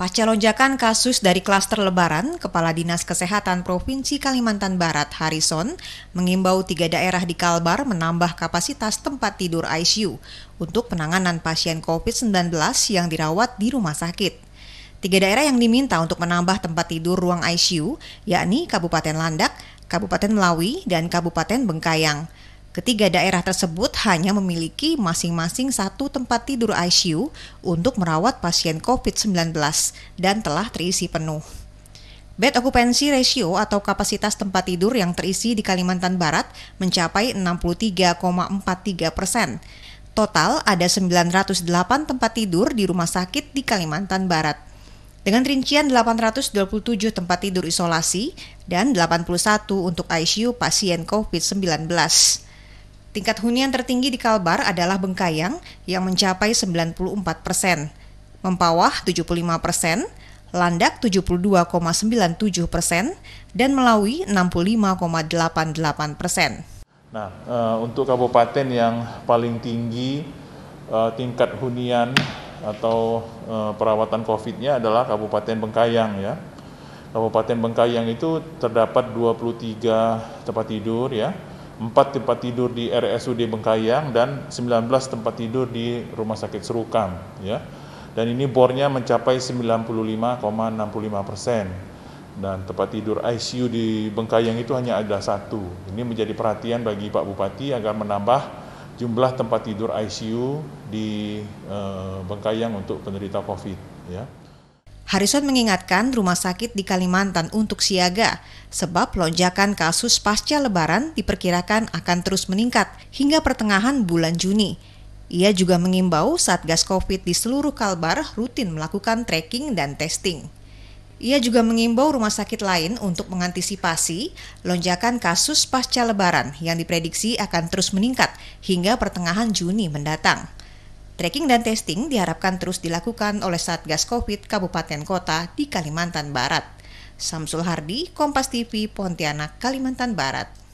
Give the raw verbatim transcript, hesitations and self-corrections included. Pasca lonjakan kasus dari klaster Lebaran, Kepala Dinas Kesehatan Provinsi Kalimantan Barat, Harrison, mengimbau tiga daerah di Kalbar menambah kapasitas tempat tidur I C U untuk penanganan pasien COVID sembilan belas yang dirawat di rumah sakit. Tiga daerah yang diminta untuk menambah tempat tidur ruang I C U, yakni Kabupaten Landak, Kabupaten Melawi, dan Kabupaten Bengkayang. Ketiga daerah tersebut hanya memiliki masing-masing satu tempat tidur I C U untuk merawat pasien COVID sembilan belas dan telah terisi penuh. Bed occupancy ratio atau kapasitas tempat tidur yang terisi di Kalimantan Barat mencapai enam puluh tiga koma empat tiga persen. Total ada sembilan ratus delapan tempat tidur di rumah sakit di Kalimantan Barat, dengan rincian delapan ratus dua puluh tujuh tempat tidur isolasi dan delapan puluh satu untuk I C U pasien COVID sembilan belas. Tingkat hunian tertinggi di Kalbar adalah Bengkayang yang mencapai sembilan puluh empat persen, Mempawah tujuh puluh lima persen, Landak tujuh puluh dua koma sembilan tujuh persen, dan Melawi enam puluh lima koma delapan delapan persen. Nah, uh, untuk kabupaten yang paling tinggi uh, tingkat hunian atau uh, perawatan COVID-nya adalah Kabupaten Bengkayang, ya. Kabupaten Bengkayang itu terdapat dua puluh tiga tempat tidur, ya. empat tempat tidur di R S U D Bengkayang dan sembilan belas tempat tidur di Rumah Sakit Serukam, ya. Dan ini bornya mencapai sembilan puluh lima koma enam puluh lima persen. Dan tempat tidur I C U di Bengkayang itu hanya ada satu. Ini menjadi perhatian bagi Pak Bupati agar menambah jumlah tempat tidur I C U di eh, Bengkayang untuk penderita COVID, ya. Harrison mengingatkan rumah sakit di Kalimantan untuk siaga, sebab lonjakan kasus pasca Lebaran diperkirakan akan terus meningkat hingga pertengahan bulan Juni. Ia juga mengimbau Satgas COVID di seluruh Kalbar rutin melakukan tracking dan testing. Ia juga mengimbau rumah sakit lain untuk mengantisipasi lonjakan kasus pasca Lebaran yang diprediksi akan terus meningkat hingga pertengahan Juni mendatang. Tracking dan testing diharapkan terus dilakukan oleh Satgas COVID Kabupaten Kota di Kalimantan Barat. Samsul Hardi, Kompas T V, Pontianak, Kalimantan Barat.